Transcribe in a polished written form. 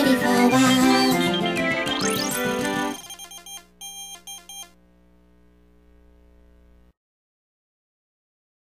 Beautiful.